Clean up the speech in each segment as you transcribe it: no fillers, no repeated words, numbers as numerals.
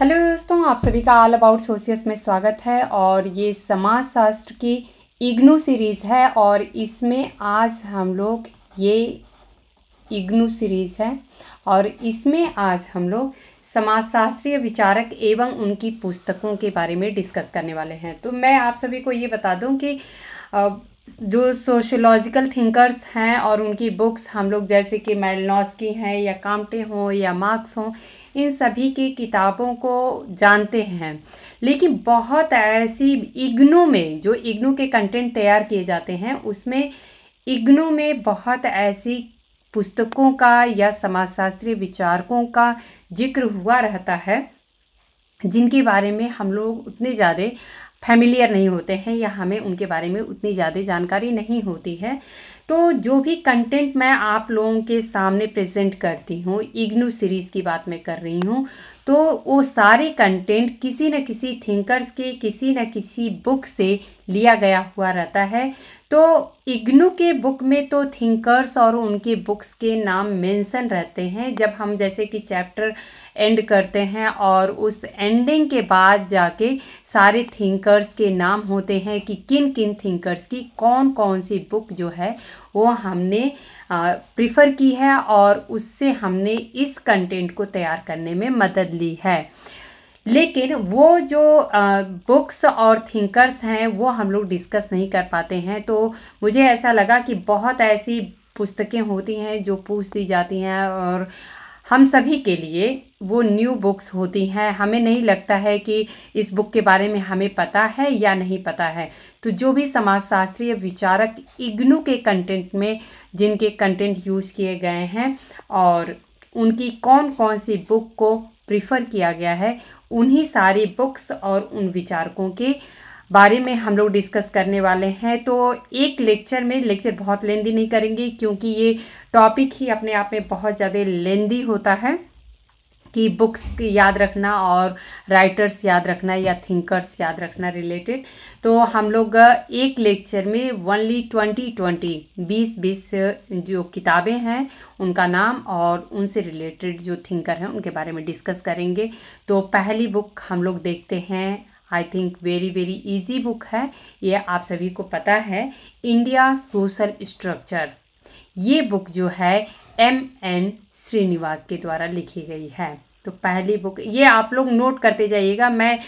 Hello दोस्तों, आप सभी का ऑल अबाउट सोसियस में स्वागत है। और ये समाजशास्त्र की इग्नू सीरीज़ है और इसमें आज हम लोग समाजशास्त्रीय विचारक एवं उनकी पुस्तकों के बारे में डिस्कस करने वाले हैं। तो मैं आप सभी को ये बता दूं कि जो सोशियोलॉजिकल थिंकर्स हैं और उनकी बुक्स हम लोग जैसे कि मैलनोस्की हैं या काम्टे हों या मार्क्स हों, इन सभी की किताबों को जानते हैं, लेकिन बहुत ऐसी इग्नू में जो इग्नू के कंटेंट तैयार किए जाते हैं उसमें इग्नू में बहुत ऐसी पुस्तकों का या समाजशास्त्रीय विचारकों का जिक्र हुआ रहता है जिनके बारे में हम लोग उतने ज़्यादा फैमिलियर नहीं होते हैं या हमें उनके बारे में उतनी ज़्यादा जानकारी नहीं होती है। तो जो भी कंटेंट मैं आप लोगों के सामने प्रेजेंट करती हूँ, इग्नू सीरीज़ की बात मैं कर रही हूँ, तो वो सारे कंटेंट किसी न किसी थिंकर्स के किसी न किसी बुक से लिया गया हुआ रहता है। तो इग्नू के बुक में तो थिंकर्स और उनके बुक्स के नाम मेंशन रहते हैं। जब हम जैसे कि चैप्टर एंड करते हैं और उस एंडिंग के बाद जाके सारे थिंकर्स के नाम होते हैं कि किन किन थिंकर्स की कौन कौन सी बुक जो है वो हमने प्रिफ़र की है और उससे हमने इस कंटेंट को तैयार करने में मदद ली है। लेकिन वो जो बुक्स और थिंकर्स हैं वो हम लोग डिस्कस नहीं कर पाते हैं। तो मुझे ऐसा लगा कि बहुत ऐसी पुस्तकें होती हैं जो पूछ दी जाती हैं और हम सभी के लिए वो न्यू बुक्स होती हैं, हमें नहीं लगता है कि इस बुक के बारे में हमें पता है या नहीं पता है। तो जो भी समाजशास्त्रीय विचारक इग्नू के कंटेंट में जिनके कंटेंट यूज़ किए गए हैं और उनकी कौन कौन सी बुक को प्रिफ़र किया गया है, उन्हीं सारी बुक्स और उन विचारकों के बारे में हम लोग डिस्कस करने वाले हैं। तो एक लेक्चर में, लेक्चर बहुत लेंदी नहीं करेंगे क्योंकि ये टॉपिक ही अपने आप में बहुत ज़्यादा लेंदी होता है कि बुक्स याद रखना और राइटर्स याद रखना या थिंकर्स याद रखना रिलेटेड। तो हम लोग एक लेक्चर में ओनली 20 जो किताबें हैं उनका नाम और उनसे रिलेटेड जो थिंकर हैं उनके बारे में डिस्कस करेंगे। तो पहली बुक हम लोग देखते हैं, I think very easy book है, ये आप सभी को पता है, इंडिया सोशल स्ट्रक्चर। ये बुक जो है M N श्रीनिवास के द्वारा लिखी गई है। तो पहली बुक ये आप लोग नोट करते जाइएगा। मैं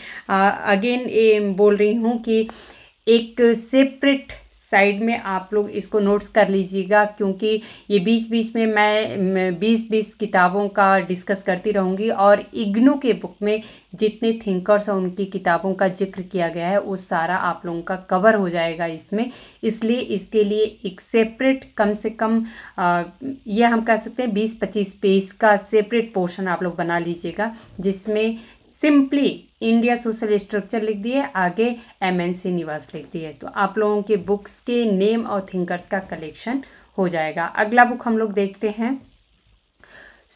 अगेन बोल रही हूँ कि एक सेपरेट साइड में आप लोग इसको नोट्स कर लीजिएगा क्योंकि ये बीच में मैं 20 किताबों का डिस्कस करती रहूँगी और इग्नू के बुक में जितने थिंकर्स और उनकी किताबों का जिक्र किया गया है वो सारा आप लोगों का कवर हो जाएगा इसमें। इसलिए इसके लिए एक सेपरेट कम से कम यह हम कह सकते हैं 20-25 पेज का सेपरेट पोर्शन आप लोग बना लीजिएगा जिसमें सिंपली इंडिया सोशल स्ट्रक्चर लिख दिए, आगे M N श्रीनिवास लिख दिए, तो आप लोगों के बुक्स के नेम और थिंकर्स का कलेक्शन हो जाएगा। अगला बुक हम लोग देखते हैं,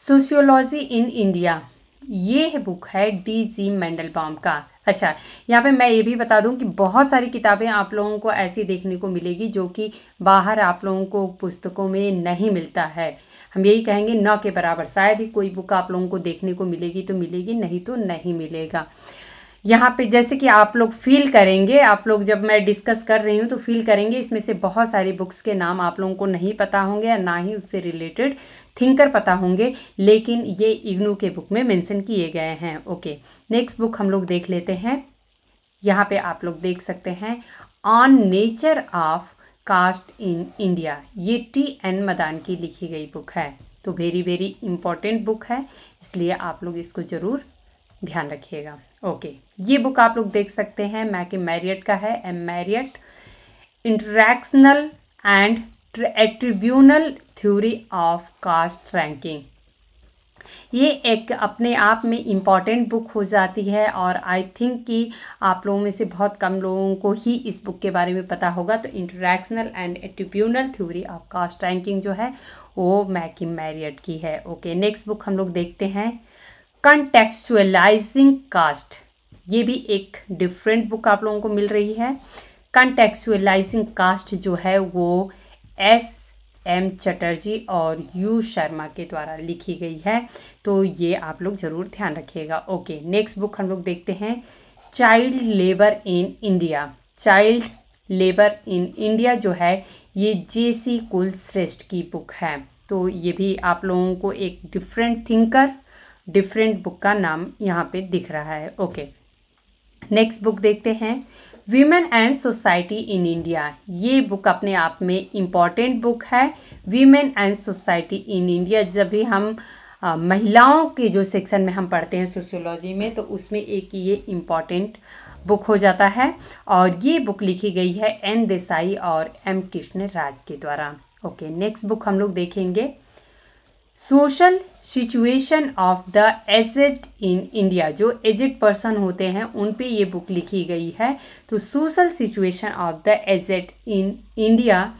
सोशियोलॉजी इन इंडिया। ये बुक है D G मैंडलबाम का। अच्छा, यहाँ पे मैं ये भी बता दूँ कि बहुत सारी किताबें आप लोगों को ऐसी देखने को मिलेगी जो कि बाहर आप लोगों को पुस्तकों में नहीं मिलता है। हम यही कहेंगे ना के बराबर शायद ही कोई बुक आप लोगों को देखने को मिलेगी, तो मिलेगी, नहीं तो नहीं मिलेगा। यहाँ पे जैसे कि आप लोग फील करेंगे, आप लोग जब मैं डिस्कस कर रही हूँ तो फील करेंगे इसमें से बहुत सारी बुक्स के नाम आप लोगों को नहीं पता होंगे या ना ही उससे रिलेटेड थिंकर पता होंगे, लेकिन ये इग्नू के बुक में मेंशन किए गए हैं। ओके, नेक्स्ट बुक हम लोग देख लेते हैं। यहाँ पे आप लोग देख सकते हैं on nature of caste in India, ये T N मदान की लिखी गई बुक है। तो वेरी इम्पॉर्टेंट बुक है, इसलिए आप लोग इसको ज़रूर ध्यान रखिएगा। ओके, ये बुक आप लोग देख सकते हैं मैरियट का है, M Marriott, interactional and attributional theory of caste ranking. ये एक अपने आप में इम्पॉर्टेंट बुक हो जाती है और आई थिंक कि आप लोगों में से बहुत कम लोगों को ही इस बुक के बारे में पता होगा। तो interactional and attributional theory of caste ranking जो है वो मैरियट की है। ओके, नेक्स्ट बुक हम लोग देखते हैं, कंटेक्चुअलाइजिंग कास्ट। ये भी एक डिफरेंट बुक आप लोगों को मिल रही है। कंटेक्चुअलाइजिंग कास्ट जो है वो S एम चटर्जी और यू शर्मा के द्वारा लिखी गई है, तो ये आप लोग ज़रूर ध्यान रखिएगा। ओके, नेक्स्ट बुक हम लोग देखते हैं child labour in India. Child labour in India जो है ये जे सी कुल श्रेष्ठ की बुक है, तो ये भी आप लोगों को एक डिफरेंट थिंकर डिफरेंट बुक का नाम यहाँ पे दिख रहा है। ओके, नेक्स्ट बुक देखते हैं women and society in India. ये बुक अपने आप में इम्पॉर्टेंट बुक है। Women and society in India, जब भी हम महिलाओं के जो सेक्शन में हम पढ़ते हैं सोशियोलॉजी में, तो उसमें एक ये इम्पॉर्टेंट बुक हो जाता है। और ये बुक लिखी गई है एन देसाई और एम कृष्ण राज के द्वारा। ओके, नेक्स्ट बुक हम लोग देखेंगे social situation of the aged in India. जो एजेड पर्सन होते हैं उन पे ये बुक लिखी गई है। तो social situation of the aged in India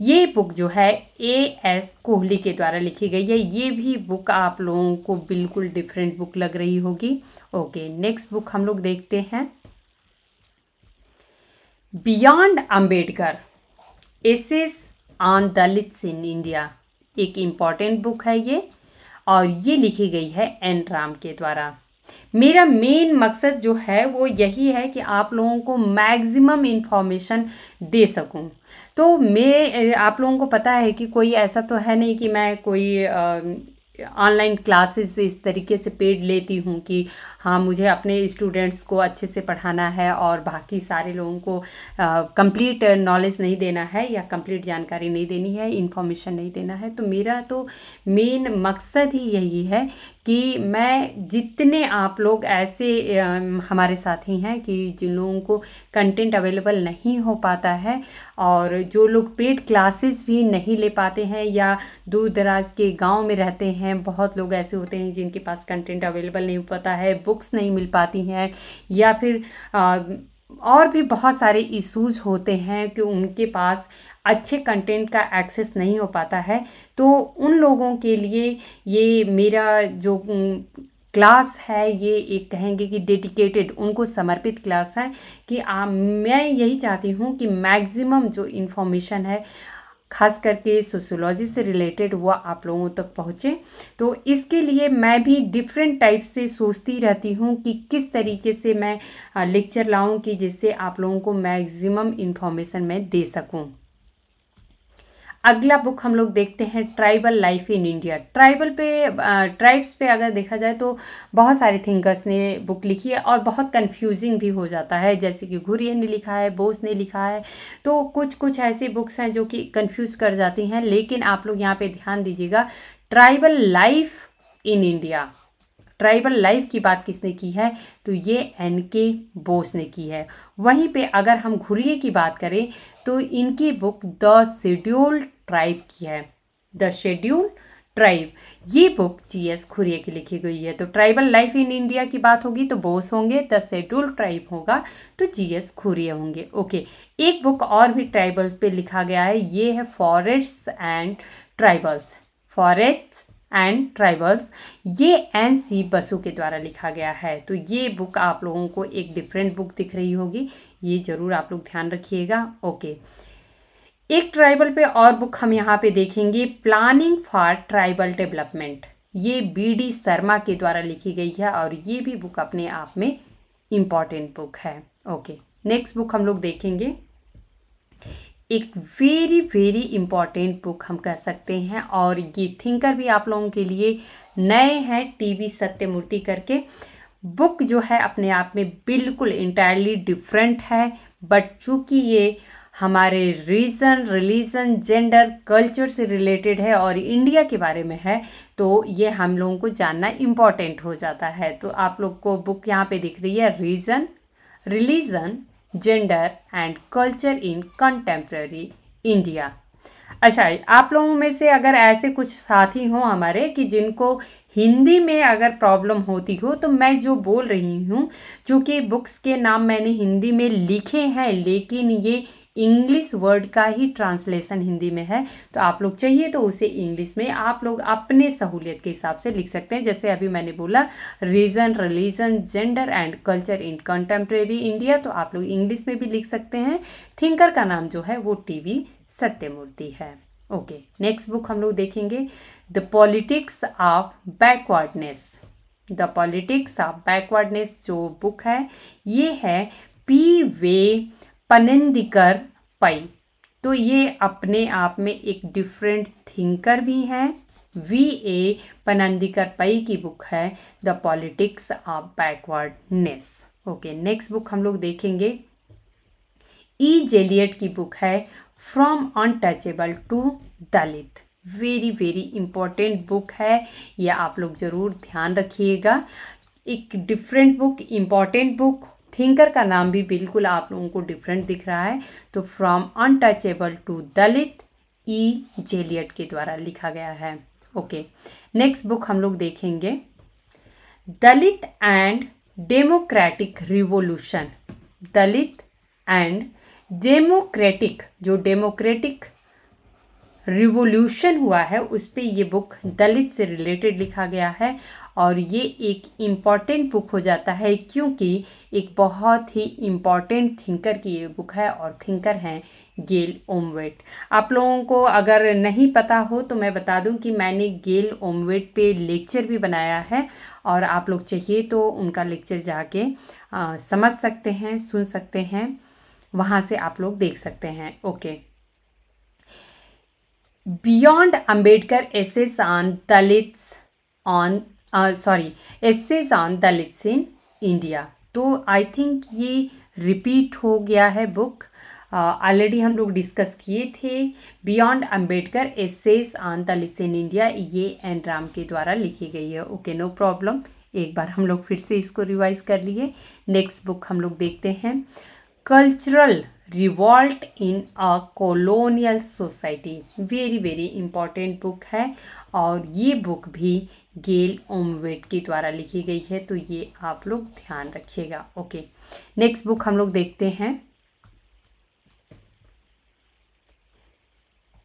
ये बुक जो है ए एस कोहली के द्वारा लिखी गई है। ये भी बुक आप लोगों को बिल्कुल डिफरेंट बुक लग रही होगी। ओके, नेक्स्ट बुक हम लोग देखते हैं beyond Ambedkar essays on Dalits in India. एक इम्पॉर्टेंट बुक है ये, और ये लिखी गई है एन राम के द्वारा। मेरा मेन मकसद जो है वो यही है कि आप लोगों को मैक्सिमम इन्फॉर्मेशन दे सकूं। तो मैं आप लोगों को पता है कि कोई ऐसा तो है नहीं कि मैं कोई ऑनलाइन क्लासेस इस तरीके से पेड लेती हूँ कि हाँ मुझे अपने स्टूडेंट्स को अच्छे से पढ़ाना है और बाकी सारे लोगों को कंप्लीट नॉलेज नहीं देना है या कंप्लीट जानकारी नहीं देनी है, इन्फॉर्मेशन नहीं देना है। तो मेरा तो मेन मकसद ही यही है कि मैं जितने आप लोग ऐसे हमारे साथी हैं कि जिन लोगों को कंटेंट अवेलेबल नहीं हो पाता है और जो लोग पेड क्लासेस भी नहीं ले पाते हैं या दूर दराज के गांव में रहते हैं, बहुत लोग ऐसे होते हैं जिनके पास कंटेंट अवेलेबल नहीं होता है, बुक्स नहीं मिल पाती हैं या फिर और भी बहुत सारे इश्यूज होते हैं कि उनके पास अच्छे कंटेंट का एक्सेस नहीं हो पाता है। तो उन लोगों के लिए ये मेरा जो क्लास है ये एक कहेंगे कि डेडिकेटेड उनको समर्पित क्लास है कि मैं यही चाहती हूँ कि मैक्सिमम जो इन्फॉर्मेशन है खास करके सोशियोलॉजी से रिलेटेड वह आप लोगों तक पहुँचे। तो इसके लिए मैं भी डिफरेंट टाइप से सोचती रहती हूँ कि किस तरीके से मैं लेक्चर लाऊं कि जिससे आप लोगों को मैक्सिमम इन्फॉर्मेशन मैं दे सकूं। अगला बुक हम लोग देखते हैं tribal life in India. Tribes पे अगर देखा जाए तो बहुत सारे थिंकर्स ने बुक लिखी है और बहुत कंफ्यूजिंग भी हो जाता है, जैसे कि घुरिये ने लिखा है, बोस ने लिखा है। तो कुछ ऐसी बुक्स हैं जो कि कंफ्यूज कर जाती हैं, लेकिन आप लोग यहाँ पे ध्यान दीजिएगा tribal life in India. Tribal life की बात किसने की है तो ये एन के बोस ने की है। वहीं पे अगर हम घुरिये की बात करें तो इनकी बुक द शेड्यूल्ड ट्राइब की है। द शेड्यूल्ड ट्राइब ये बुक जी एस घुरिये की लिखी गई है। तो ट्राइबल लाइफ इन इंडिया की बात होगी तो बोस होंगे, द शेड्यूल्ड ट्राइब होगा तो जी एस घुरिये होंगे। ओके, एक बुक और भी ट्राइबल्स पे लिखा गया है, ये है forests and tribals. Forests and tribals ये एन सी बसु के द्वारा लिखा गया है। तो ये बुक आप लोगों को एक डिफरेंट बुक दिख रही होगी, ये ज़रूर आप लोग ध्यान रखिएगा। ओके, एक ट्राइबल पे और बुक हम यहाँ पे देखेंगे प्लानिंग फॉर ट्राइबल डेवलपमेंट। ये बी डी शर्मा के द्वारा लिखी गई है और ये भी बुक अपने आप में इम्पॉर्टेंट बुक है। ओके, नेक्स्ट बुक हम लोग देखेंगे एक वेरी इम्पॉर्टेंट बुक हम कह सकते हैं, और ये थिंकर भी आप लोगों के लिए नए हैं, टी वी सत्यमूर्ति करके। बुक जो है अपने आप में बिल्कुल इंटायरली डिफरेंट है, बट चूँकि ये हमारे रीजन, रिलीजन, जेंडर, कल्चर से रिलेटेड है और इंडिया के बारे में है तो ये हम लोगों को जानना इम्पॉर्टेंट हो जाता है। तो आप लोग को बुक यहाँ पे दिख रही है region, religion, gender and culture in contemporary India. अच्छा, आप लोगों में से अगर ऐसे कुछ साथी हों हमारे कि जिनको हिंदी में अगर प्रॉब्लम होती हो तो मैं जो बोल रही हूँ, चूँकि बुक्स के नाम मैंने हिंदी में लिखे हैं लेकिन ये इंग्लिश वर्ड का ही ट्रांसलेशन हिंदी में है, तो आप लोग चाहिए तो उसे इंग्लिश में आप लोग अपने सहूलियत के हिसाब से लिख सकते हैं। जैसे अभी मैंने बोला region, religion, gender and culture in contemporary India, तो आप लोग इंग्लिश में भी लिख सकते हैं। थिंकर का नाम जो है वो टी वी सत्यमूर्ति है। ओके, नेक्स्ट बुक हम लोग देखेंगे the politics of backwardness. The politics of backwardness जो बुक है ये है पी वे पनिक्कर पाई। तो ये अपने आप में एक डिफरेंट थिंकर भी हैं। वी ए पनिक्कर पाई की बुक है the politics of backwardness. Okay, next book हम लोग देखेंगे ई जिलियट की बुक है from untouchable to Dalit. Very very important book है, यह आप लोग ज़रूर ध्यान रखिएगा। एक different book, important book, thinker का नाम भी बिल्कुल आप लोगों को डिफरेंट दिख रहा है। तो from untouchable to Dalit E Zelliot के द्वारा लिखा गया है। ओके, नेक्स्ट बुक हम लोग देखेंगे Dalit and democratic revolution. Dalit and democratic, जो डेमोक्रेटिक रिवोल्यूशन हुआ है उस पर ये बुक दलित से रिलेटेड लिखा गया है। और ये एक इम्पॉर्टेंट बुक हो जाता है क्योंकि एक बहुत ही इम्पॉर्टेंट थिंकर की ये बुक है और थिंकर हैं गेल ओमवेट। आप लोगों को अगर नहीं पता हो तो मैं बता दूं कि मैंने गेल ओमवेट पे लेक्चर भी बनाया है और आप लोग चाहिए तो उनका लेक्चर जाके समझ सकते हैं, सुन सकते हैं, वहाँ से आप लोग देख सकते हैं। Okay, beyond Ambedkar essays on Dalits essays on Dalits in India. तो आई थिंक ये रिपीट हो गया है बुक, ऑलरेडी हम लोग डिस्कस किए थे। Beyond Ambedkar essays on Dalits in India ये एन राम के द्वारा लिखी गई है। ओके, नो प्रॉब्लम, एक बार हम लोग फिर से इसको रिवाइज कर लिए। नेक्स्ट बुक हम लोग देखते हैं cultural revolt in a colonial society. Very very important book है और ये बुक भी गेल ओमवेट के द्वारा लिखी गई है, तो ये आप लोग ध्यान रखिएगा। ओके, नेक्स्ट बुक हम लोग देखते हैं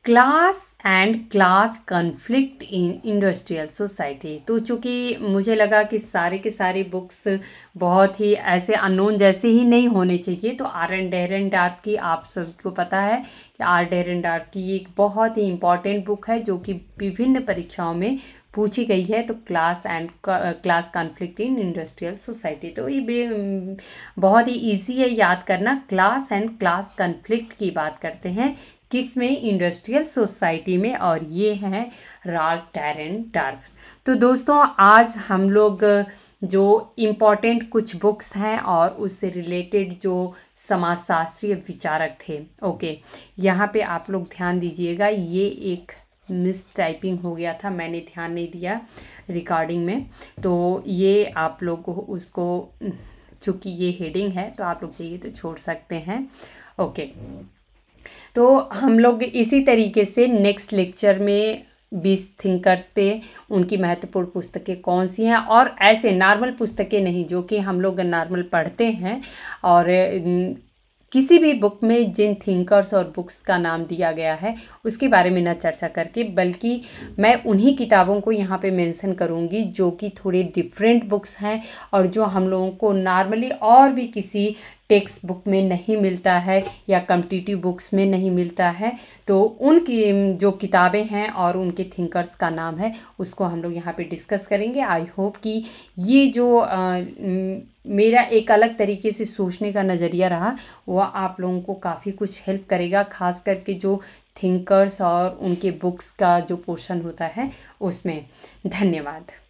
class and class conflict in industrial society. तो चूँकि मुझे लगा कि सारे के सारे बुक्स बहुत ही ऐसे अननोन जैसे ही नहीं होने चाहिए, तो आर एन डेरन डार्प की आप सबको पता है कि आर डेरन डार्प की ये एक बहुत ही इम्पॉर्टेंट बुक है जो कि विभिन्न परीक्षाओं में पूछी गई है। तो class and class conflict in industrial society, तो ये बहुत ही ईजी है याद करना। क्लास एंड क्लास कॉन्फ्लिक्ट की बात करते हैं किस में? इंडस्ट्रियल सोसाइटी में, और ये हैं रॉल्फ डैरेन डार्फ। तो दोस्तों आज हम लोग जो इम्पॉर्टेंट कुछ बुक्स हैं और उससे रिलेटेड जो समाजशास्त्रीय विचारक थे, ओके, यहाँ पे आप लोग ध्यान दीजिएगा। ये एक मिस टाइपिंग हो गया था, मैंने ध्यान नहीं दिया रिकॉर्डिंग में, तो ये आप लोग को उसको, चूँकि ये हेडिंग है तो आप लोग चाहिए तो छोड़ सकते हैं। ओके, तो हम लोग इसी तरीके से नेक्स्ट लेक्चर में 20 थिंकर्स पे उनकी महत्वपूर्ण पुस्तकें कौन सी हैं, और ऐसे नॉर्मल पुस्तकें नहीं जो कि हम लोग नॉर्मल पढ़ते हैं, और किसी भी बुक में जिन थिंकर्स और बुक्स का नाम दिया गया है उसके बारे में न चर्चा करके, बल्कि मैं उन्हीं किताबों को यहाँ पे मेंशन करूँगी जो कि थोड़े डिफरेंट बुक्स हैं और जो हम लोगों को नॉर्मली और भी किसी टेक्स्ट बुक में नहीं मिलता है या कॉम्पिटिटिव बुक्स में नहीं मिलता है। तो उनकी जो किताबें हैं और उनके थिंकर्स का नाम है उसको हम लोग यहाँ पे डिस्कस करेंगे। आई होप कि ये जो मेरा एक अलग तरीके से सोचने का नज़रिया रहा वह आप लोगों को काफ़ी कुछ हेल्प करेगा, खास करके जो थिंकर्स और उनके बुक्स का जो पोर्शन होता है उसमें। धन्यवाद।